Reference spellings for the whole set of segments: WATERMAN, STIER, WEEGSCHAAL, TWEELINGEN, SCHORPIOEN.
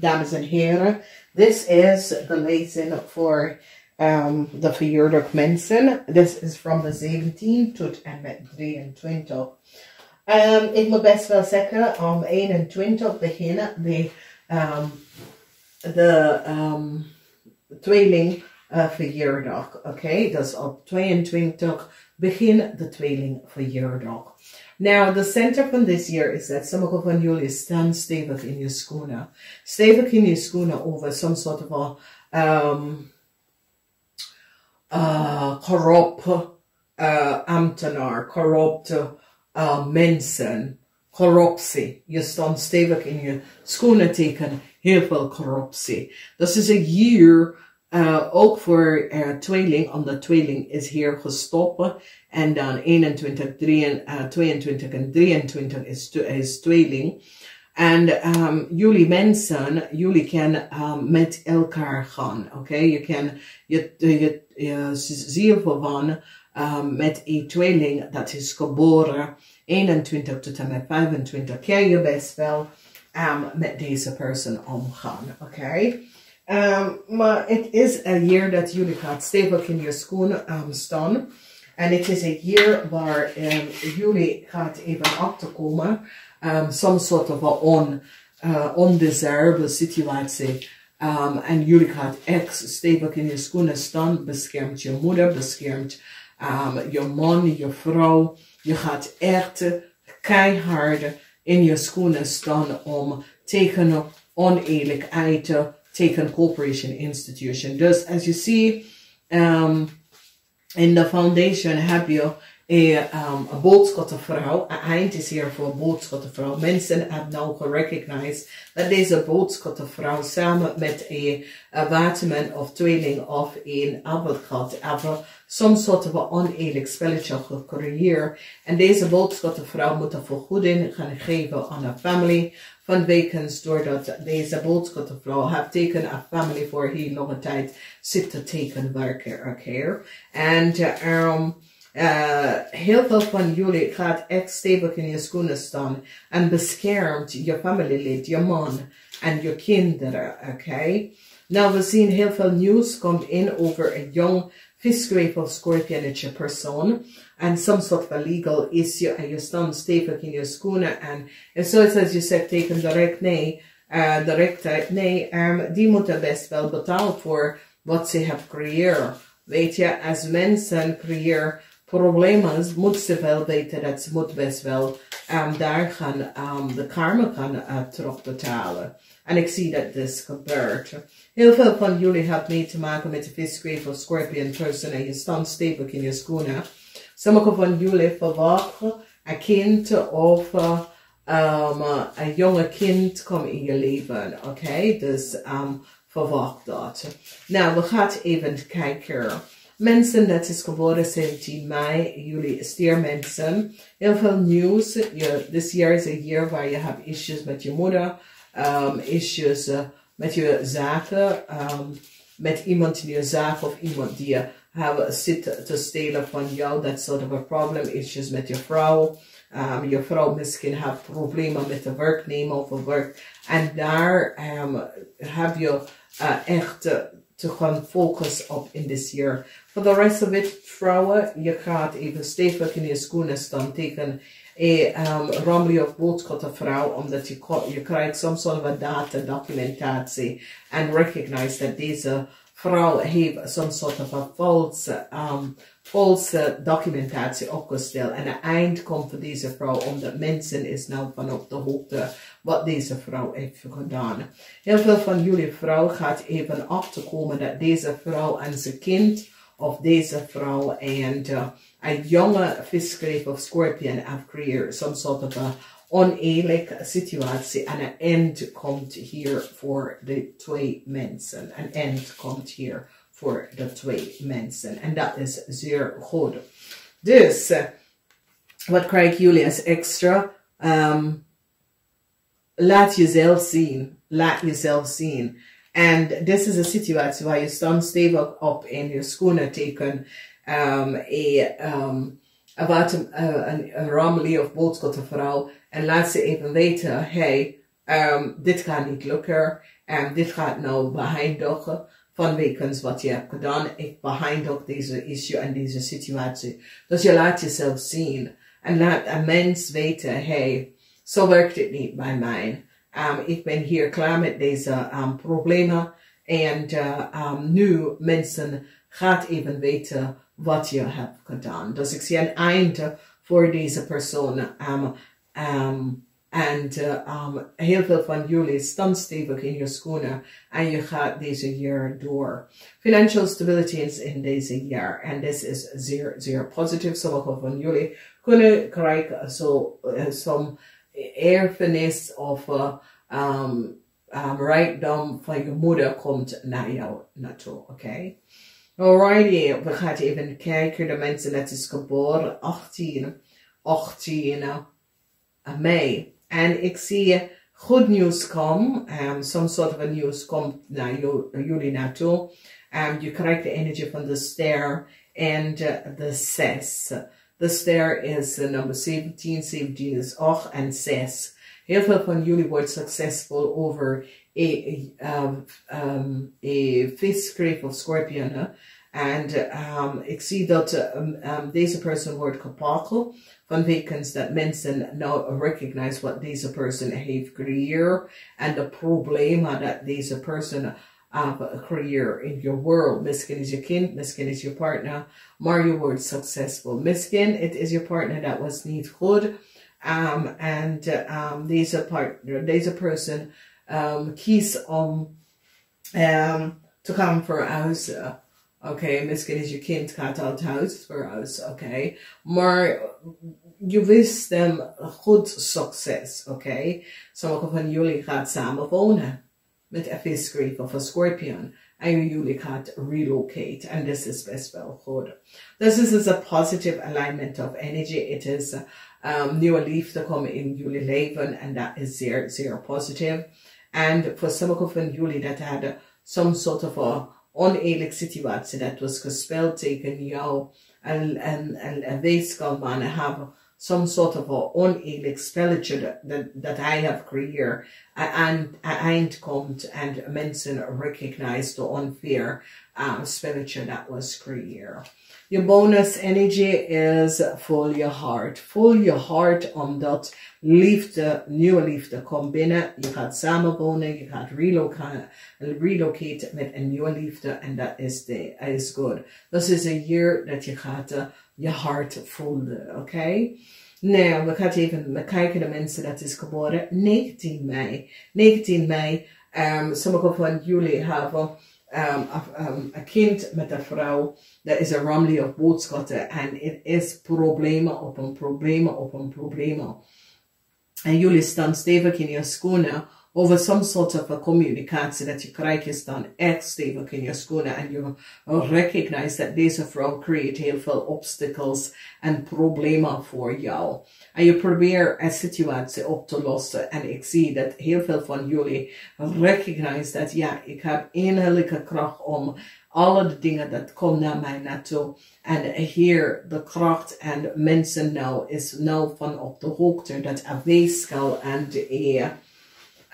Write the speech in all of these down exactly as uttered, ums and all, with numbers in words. dames en heren. This is the lezing for um, de verjaardag mensen. This is from de zeventiende tot en met drieëntwintig. Um, ik moet best wel zeggen, om eenentwintig beginnen de, um, de um, tweeling uh, verjaardag. Oké, okay? Dus op tweeëntwintig begin de tweeling verjaardag. Now, the center van this year is that sommige van jullie staan stevig in je schoenen. Stevig in je schoenen over some sort of a um, uh, corrupt uh, ambtenaar, corrupt uh, mensen, corruptie. Je staat stevig in je schoenen teken, heel veel corruptie. Dus is een year, uh, ook voor uh, tweeling, omdat tweeling is hier gestopt. En dan eenentwintig, drieëntwintig en drieëntwintig is, is tweeling. En um, jullie mensen, jullie kunnen um, met elkaar gaan, oké? Okay? Je kan, je, je, je ziet van um, met een tweeling dat is geboren eenentwintig tot en met vijfentwintig. Kan je best wel um, met deze persoon omgaan, oké? Okay? Um, maar het is een jaar dat jullie gaat stevig in je schoenen um, staan. En het is een jaar waar um, jullie gaat even af te komen. Um, some sort of a on, uh, undesirable situatie. Um, en jullie gaat echt stevig in je schoenen staan. Beschermt je moeder, beschermt um, je man, je vrouw. Je gaat echt keihard in je schoenen staan om tegen oneerlijkheid te taken corporation institution. Dus as you see, um, in de foundation heb je een, um, een boodschappenvrouw. Een eind is hier voor een boodschappenvrouw. Mensen hebben nou gerecognized dat deze boodschappenvrouw samen met een, een waterman of tweeling of een advocaat hebben some sort of een oneerlijk spelletje gecreëerd. En deze boodschappenvrouw moet een vergoeding gaan geven aan haar family. Van wekens doordat deze boodschappenvrouw heeft taken a family voor heel lange tijd zit te taken werken. Oké. En heel veel van jullie gaat echt stevig in je schoenen staan en beschermt je familielid, je man en je kinderen. Oké. Okay? Nou, we zien heel veel nieuws komt in over een jong visgreep of scorpionetje persoon. En some sort of a legal issue. En je staat stevig in je schoenen. En, en zoals je zegt, teken direct nee. Uh, direct nee. Um, die moeten best wel betaald voor wat ze hebben gecreëerd. Weet je, als mensen creëren problemen, moeten ze wel weten dat ze moet best wel um, daar gaan, um, de karma gaan uh, terugbetalen. En ik zie dat dit gebeurt. Heel veel van jullie hebben mee te maken met de visgreep of scorpion person. En je staat stevig in je schoenen. Sommige van jullie verwachten een kind of um, een jonge kind komt in je leven. Oké, okay? Dus um, verwacht dat. Nou, we gaan even kijken. Mensen, dat is geboren zeventien mei. Jullie stiermensen. Heel veel nieuws. Dit jaar is een jaar waar je hebt issues met je moeder. Um, issues uh, met je zaken. Um, met iemand in je zaak of iemand die je... Have, zit te stelen van jou, dat soort of a problem, issues met je vrouw. Um, je vrouw misschien heeft problemen met de werknemer of werk. En daar um, heb je uh, echt uh, te gaan focussen op in dit jaar. For the rest of it, vrouwen, je gaat even stevig in je schoenen staan tegen een um, rammelie of boodschappenvrouw vrouw, omdat je, je krijgt soms sort of data, documentatie. En recognize dat deze vrouw heeft some sort of a false, um, false documentatie opgesteld. En het eind komt voor deze vrouw, omdat mensen is nou van op de hoogte wat deze vrouw heeft gedaan. Heel veel van jullie vrouw gaat even af te komen dat deze vrouw en zijn kind, of deze vrouw en uh, een jonge visgreep of scorpion have created some sort of a oneerlijke situatie. En een eind komt hier voor de twee mensen. Een eind komt hier voor de twee mensen. En dat is zeer goed. Dus, wat krijg jullie als extra? Um, laat jezelf zien. Laat jezelf zien. En dit is een situatie waar je staat stevig op in je schoenen teken. Um, um, about een, een, een rammelie of boodschappenvrouw. En laat ze even weten, hey, um, dit gaat niet lukken. En dit gaat nou behind-doggen vanwege wat je hebt gedaan. Ik behind-dog deze issue en deze situatie. Dus je laat jezelf zien. En laat een mens weten, hey, zo werkt het niet bij mij. Um, ik ben hier klaar met deze um, problemen. En uh, um, nu, mensen, gaat even weten wat je hebt gedaan. Dus ik zie een einde voor deze persoon. Um, um, En uh, um, heel veel van jullie staan stevig in je schoenen. En je gaat deze jaar door. Financial stability is in deze jaar. En dit is zeer, zeer positief. Sommige van jullie kunnen krijgen zo uh, som erfenis of uh, um, um, rijkdom van je moeder komt naar jou naartoe. Oké? Okay? Alrighty, we gaan even kijken. De mensen dat is geboren achttien mei. En ik zie goed nieuws komen. Um, soms soort van nieuws komt naar jullie naartoe. Um, je krijgt de energie van de ster en de zes. De ster is uh, nummer zeventien, zeventien is acht en zes. Heel veel van jullie wordt succesvol over een um, visgreep of scorpion. En um, ik zie dat um, um, deze persoon wordt gepakt. Van wekens dat mensen nou recognize wat deze persoon heeft creëerd en de problemen dat deze persoon uh, creëert in your world. Misschien is je kind, misschien is je partner, maar je wordt successful. Misschien het is je partner dat was niet goed. Um, and um, deze partner, deze persoon um, kiest om um, te gaan verhuizen. Oké, okay, misschien is je kind gaat uit huis voor huis, oké. Okay. Maar je wist hem goed succes, oké. Okay. Sommige van jullie gaan samen wonen met een visgreep of een scorpion. En jullie gaan relocate. En dit is best wel goed. Dus dit is een positive alignment of energy. Het is um, nieuwe liefde komen in jullie leven. En dat is zeer, zeer positief. En voor sommige van jullie dat hadden some sort of a oneerlijke situatie dat was gespeeld tegen jou en, en, en een weegschaal hebben some sort of een oneerlijk spelletje dat, dat, dat hij heeft creëerd en eind komt en mensen recognize the unfair um, spelletje dat was creëerd. Je bonus energy is full your heart. Full your heart omdat liefde, nieuwe liefde komt binnen. Je gaat samen wonen, je gaat relocate, relocate met een nieuwe liefde en dat is, is goed. Dat is een jaar dat je gaat uh, je hart voelen, oké? Okay? Nou, we gaan even bekijken de mensen dat is geboren negentien mei. negentien mei, um, sommige van jullie hebben Um, um, een kind met een vrouw, dat is een rammelie of boodschatten en het is problemen op een problemen op een problemen. En jullie staan stevig in je schoenen over some sort of communicatie dat je krijgt. Je staat echt stevig in je schoenen en je recognize dat deze vrouw creëert heel veel obstacles en problemen voor jou. En je probeert een situatie op te lossen. En ik zie dat heel veel van jullie recognize dat ja, ik heb innerlijke kracht om alle de dingen dat komen naar mij naartoe. En hier de kracht en mensen nou is nou van op de hoogte dat een weegschaal en een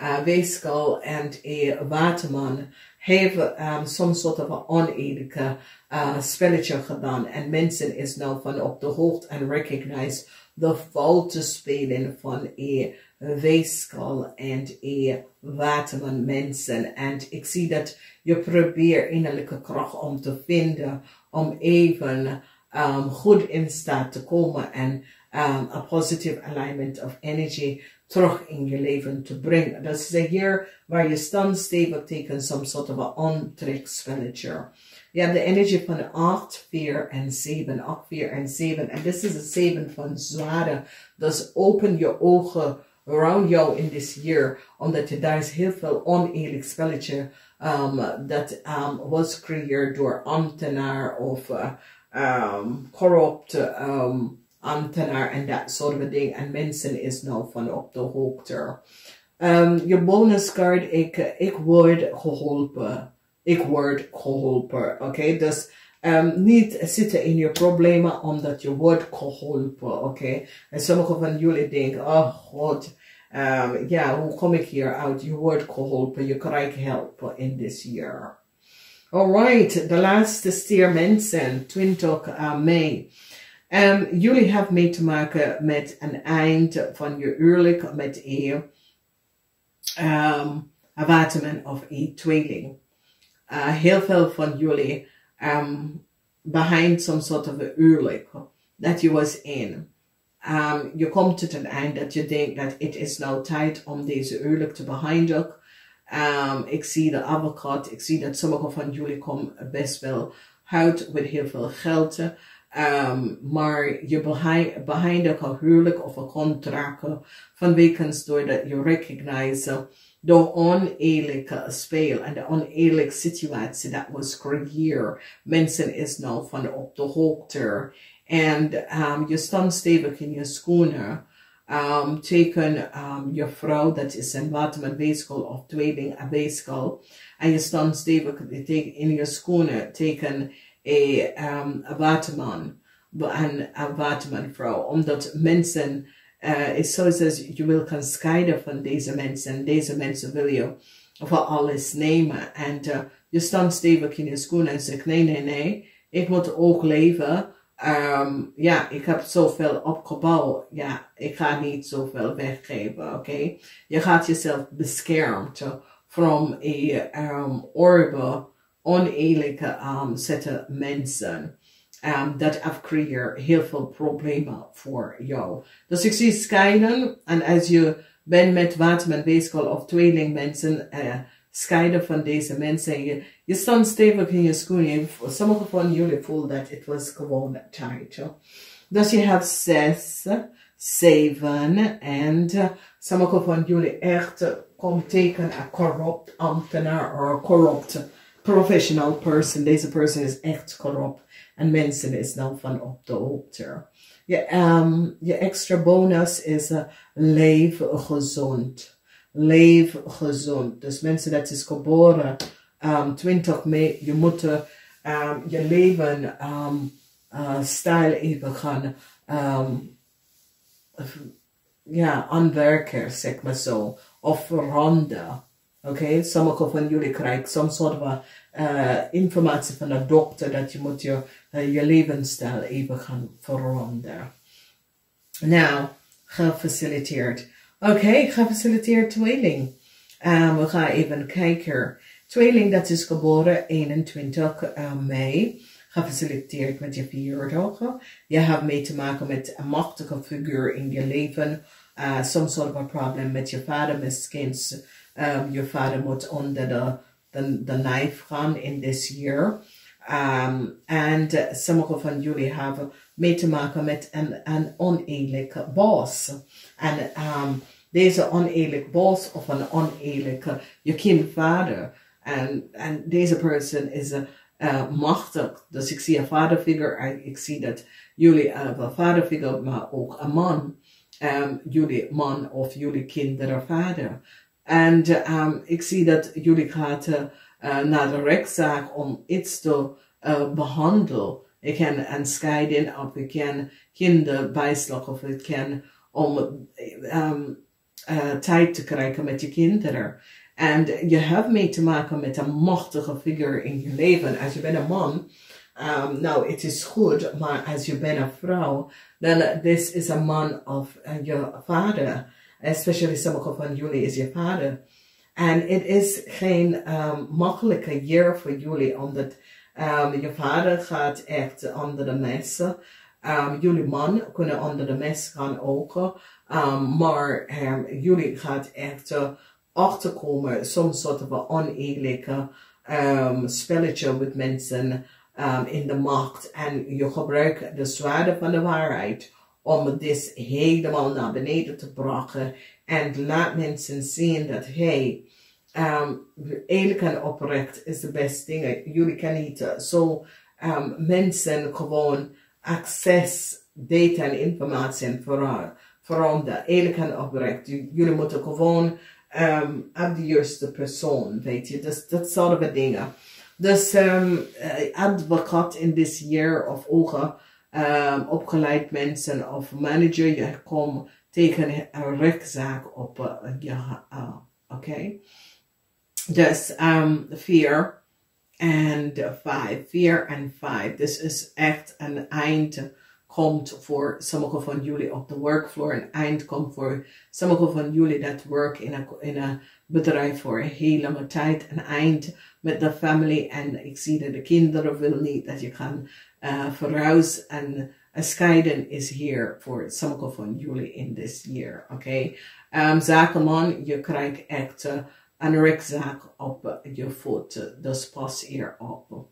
uh, weegschaal en een waterman hebben um, some sort of oneerlijke uh, spelletje gedaan. En mensen is nou van op de hoogte en recognize de fouten spelen van een weegschaal en een waterman mensen. En ik zie dat je probeert innerlijke kracht om te vinden, om even um, goed in staat te komen en een um, positive alignment of energy terug in je leven te brengen. Dat is een jaar waar je stand stevig tegen some sort of een aantrekspelletje. Je hebt de energie van acht, vier en zeven. acht, vier en zeven. En dit is de zeven van zwaarden. Dus open je ogen around jou in dit jaar. Omdat je daar is heel veel oneerlijk spelletje um, dat um, was gecreëerd door ambtenaar of uh, um, corrupt um, ambtenaar en dat soort of ding. En mensen is nou van op de hoogte. Um, je bonuscard, ik, ik word geholpen. Ik word geholpen, oké? Okay? Dus um, niet zitten in je problemen omdat je wordt geholpen, oké? Okay? En sommige van jullie denken, oh god, Um, ja, hoe kom ik hier uit je wordt geholpen, je krijgt helpen in this year. Alright, de laatste stier mensen, twintig mei. Um, jullie hebben mee te maken met een eind van je huwelijk met een um, waterman of een tweeling. Uh, heel veel van jullie um, behind some sort of a huwelijk dat je was in. Um, je komt tot een eind dat je denkt dat het is nou tijd om deze huwelijk te beëindigen. Um, ik zie de advocaat, ik zie dat sommige van jullie komen best wel uit met heel veel geld. Um, maar je beëindigt een huwelijk of een contract vanwege doordat je recognize de oneerlijke speel en de oneerlijke situatie dat was creëerd. Mensen is nou van op de hoogte. En um, je stond stevig in je schoenen. Um, teken um, je vrouw, dat is een waterman weegschaal of tweeling een weegschaal. En je stond stevig in je schoenen. Teken een um, waterman en een watermanvrouw. Omdat mensen, uh, het zo is, je wil kan scheiden van deze mensen. Deze mensen wil je voor alles nemen. En uh, je stond stevig in je schoenen en zegt nee, nee, nee. Ik moet ook leven. Um, ja, ik heb zoveel opgebouwd. Ja, ik ga niet zoveel weggeven, oké? Okay? Je gaat jezelf beschermd van een um, orbe oneerlijke um, zetten mensen. Um, dat creëert heel veel problemen voor jou. Dus ik zie scheiden. En als je bent met waterman, weegschaal of tweeling mensen, uh, scheiden van deze mensen. Je, je stond stevig in je schoenen. Sommige van jullie voelen dat het was gewoon tijd. Dus je hebt zes, zeven en sommige van jullie echt komt tegen een corrupt ambtenaar of corrupt professional person. Deze person is echt corrupt en mensen is dan van op de hoogte. Je, um, je extra bonus is uh, leef gezond. Leef gezond. Dus mensen dat is geboren um, twintig mei, je moet um, je leven um, uh, stijl even gaan um, ja, aanwerken, zeg maar zo. Of veranderen. Oké, okay? Sommige van jullie krijgen some soort van uh, informatie van de dokter dat je moet je, uh, je levensstijl even gaan veranderen. Nou, gefaciliteerd. Oké, okay, gefaciliteerd tweeling. Um, we gaan even kijken. Tweeling, dat is geboren eenentwintig mei. Gefaciliteerd met je verjaardag. Je hebt mee te maken met een machtige figuur in je leven. Uh, soms soort van probleem met je vader. Misschien um, je vader moet onder de, de, de knife gaan in dit jaar. En um, uh, sommige van jullie hebben mee te maken met een, een oneerlijke boss. En um, deze oneerlijke boss of een oneerlijke, je kindvader. En, en deze persoon is uh, machtig. Dus ik zie een vaderfiguur en ik zie dat jullie hebben een vaderfiguur, maar ook een man. Um, jullie man of jullie kinderen vader. En um, ik zie dat jullie gaat uh, naar de rechtszaak om iets te uh, behandelen. Je kan een scheiding of je kan kinderbijslag of je kan om um, uh, tijd te krijgen met je kinderen. En je hebt mee te maken met een machtige figuur in je leven. Als je bent een man, um, nou het is goed, maar als je bent een vrouw, dan dit is een man of uh, je vader. Especially sommige van jullie is je vader. En het is geen um, makkelijke jaar voor jullie, omdat Um, je vader gaat echt onder de mes. Um, jullie man kunnen onder de mes gaan ook. Um, maar um, jullie gaat echt uh, achterkomen. Soms soort van oneerlijke um, spelletje met mensen um, in de macht. En je gebruikt de zwaarden van de waarheid om dit helemaal naar beneden te brengen. En laat mensen zien dat hey, Um, eerlijk en oprecht is de beste ding. Jullie kunnen niet zo so, um, mensen gewoon access, data en informatie veranderen. Eerlijk en oprecht. Jullie moeten gewoon um, op de juiste persoon, weet je. Dus dat soort dingen. Dus um, advocaat in dit jaar of ook um, opgeleid mensen of manager, je komt tegen een rugzaak op je uh, oké. Okay? Dus um, vier en vijf. Vier en vijf. Dus is echt een eind komt voor sommige van jullie op de workfloor. Een eind komt voor sommige van jullie dat werk in een in een bedrijf voor een hele lange tijd. Een eind met de familie. En ik zie dat de kinderen willen niet dat je kan uh, vooruit en scheiden is hier voor sommige van jullie in dit jaar. Oké. Okay? Um, zakenman, je krijgt echt uh, een rugzak op je voet. Dus pas hier op.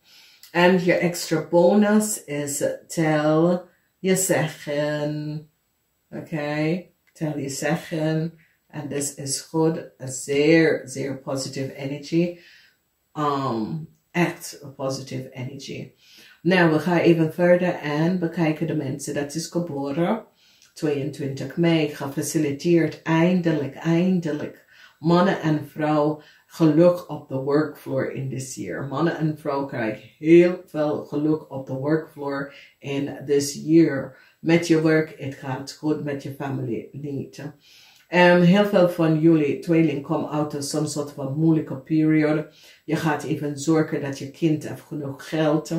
En je extra bonus is tel je zeggen. Oké. Okay? Tel je zeggen. En dit is goed. Zeer, zeer positive energy. Um, echt positive energy. Nou, we gaan even verder en bekijken de mensen. Dat is geboren tweeëntwintig mei. Gefaciliteerd. Eindelijk, eindelijk. Mannen en vrouw geluk op de workfloor in dit jaar. Mannen en vrouw krijgen heel veel geluk op de workfloor in dit jaar. Met je werk, het gaat goed. Met je familie niet. Um, heel veel van jullie tweeling komen uit soms soort van moeilijke periode. Je gaat even zorgen dat je kind heeft genoeg geld.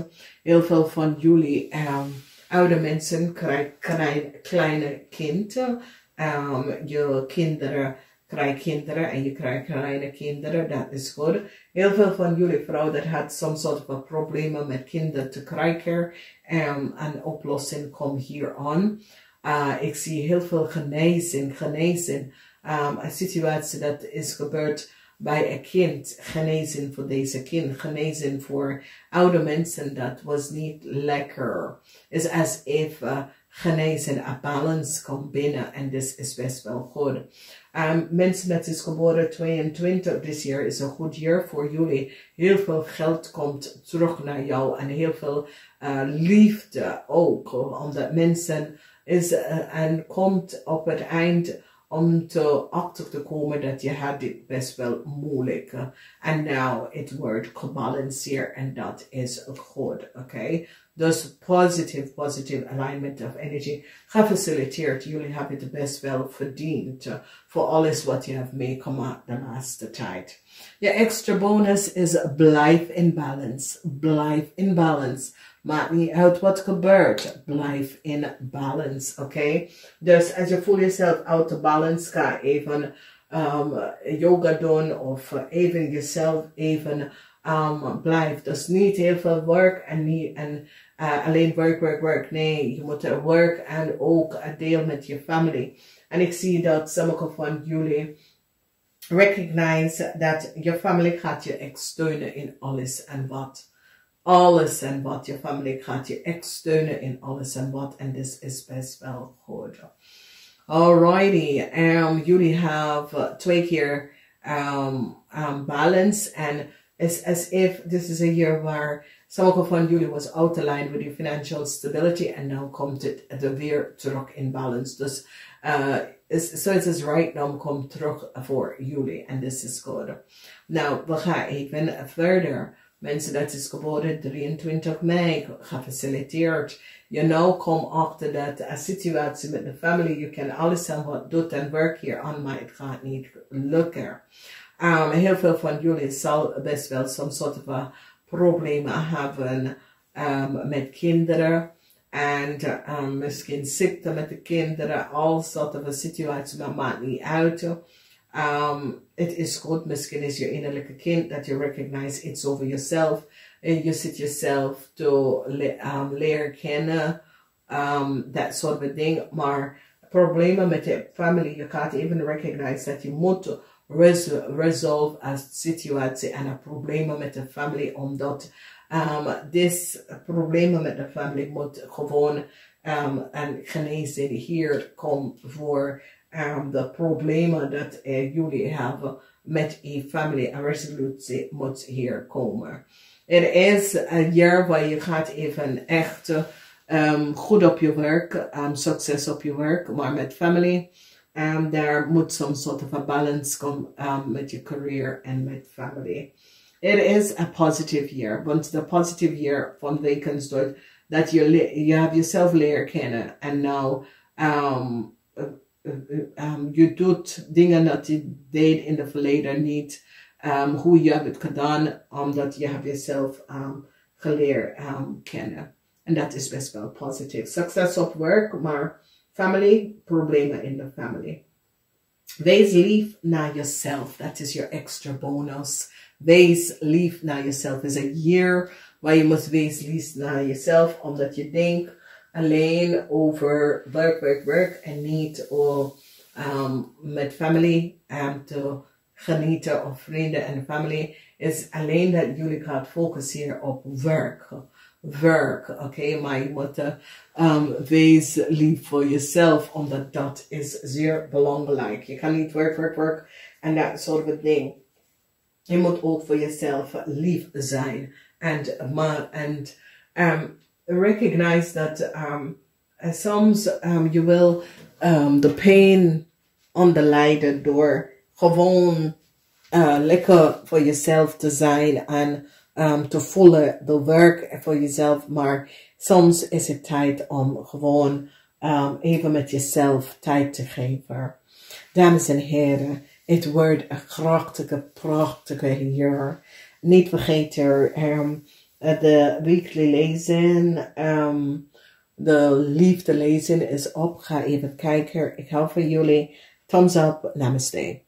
Heel veel van jullie um, oude mensen krijgen klein, kleine kinderen. Um, je kinderen krijgen kinderen en je krijgt kleine kinderen. Dat is goed. Heel veel van jullie vrouwen dat had soms soort van problemen met kinderen te krijgen. Um, een oplossing komt hier aan. Uh, ik zie heel veel genezing, genezing. Um, een situatie dat is gebeurd bij een kind. Genezing voor deze kind. Genezing voor oude mensen. Dat was niet lekker. Het is alsof uh, genezing, een balans komt binnen. En dit is best wel goed. Um, mensen dat is geboren tweeëntwintig dit jaar is een goed jaar voor jullie. Heel veel geld komt terug naar jou. En heel veel uh, liefde ook. Omdat mensen... Is, uh, en komt op het eind om te achter te komen dat je had dit best wel moeilijk. En nou het wordt gebalanceerd en dat is goed. Oké. Okay? Dus positive, positive alignment of energy. Gefaciliteerd. Jullie hebben het best wel verdiend. Uh, voor alles wat je hebt meegemaakt de laatste tijd. Je extra bonus is blijf in balance. Blijf in balance. Maakt niet uit wat gebeurt. Blijf in balance. Oké. Okay? Dus als je voelt jezelf out of balance. Ga even um, yoga doen. Of even jezelf even... Um, blijf. Dus niet heel veel werk en niet en, uh, alleen werk, werk, werk. Nee, je moet er werk en ook een deel met je familie. En ik zie dat sommige van jullie recognize dat je familie gaat je echt steunen in alles en wat. Alles en wat. Je familie gaat je echt steunen in alles en wat. En dit is best wel goed. Alrighty. Um, jullie have twee keer um, um, balance en... It's as if this is a year waar sommige van jullie was out of line with your financial stability and now komt het er weer terug in balance. Dus uh, is, so it is right now komt terug voor jullie en this is good. Nou, we gaan even verder. Mensen dat is geboren drieëntwintig mei, gefaciliteerd. Je nou komt achter dat een situatie met de familie, je kan alles aan wat doet en werk hier aan, maar het gaat niet lukken. Um, heel veel van jullie zal best wel some soort van problemen hebben um, met kinderen. En um, misschien ziekte met de kinderen. Al soort van situaties, maar maakt niet uit. Het um, is goed, misschien is je innerlijke kind dat je recognize iets over jezelf. En je zit jezelf te le um, leren kennen. Um, dat soort van dingen. Maar problemen met de familie, je gaat even recognize dat je moet... resolve een situatie en een problemen met de familie, omdat um, dit problemen met de familie moet gewoon um, een genezing hier komen voor um, de problemen dat uh, jullie hebben met je familie. Een resolutie moet hier komen. Het is een jaar waar je gaat even echt um, goed op je werk, um, succes op je werk, maar met familie. Um, daar moet some sort of a balance komen um, met je career en met family. It is a positive year. Want de positive year van weekends doet dat je, je hebt jezelf leren kennen. En nou um, um, je doet dingen dat je deed in het verleden niet. Um, hoe je hebt het gedaan, omdat je hebt jezelf um, geleerd um, kennen. En dat is best wel positief. Success op werk, maar family, problemen in de family. Wees lief naar jezelf. Dat is your extra bonus. Wees lief naar jezelf. Is een year waar je moet wees lief naar jezelf, omdat je denkt alleen over werk, werk, werk en niet al, um, met family um, te genieten of vrienden en family. Is alleen dat jullie gaan focussen op werk. Werk, oké, okay? Maar je moet um, wees lief voor jezelf, omdat dat is zeer belangrijk. Je kan niet werk, werk, werk en dat soort van ding. Je moet ook voor jezelf lief zijn. And, and um, recognize that um, soms um, you will, um, the pain on the lijden door gewoon uh, lekker voor jezelf te zijn en um, te voelen de werk voor jezelf. Maar soms is het tijd om gewoon um, even met jezelf tijd te geven. Dames en heren, het wordt een krachtige, prachtige jaar. Niet vergeten um, de weekly lezing, um, de liefde lezing is op. Ga even kijken. Ik hou van jullie. Thumbs up. Namaste.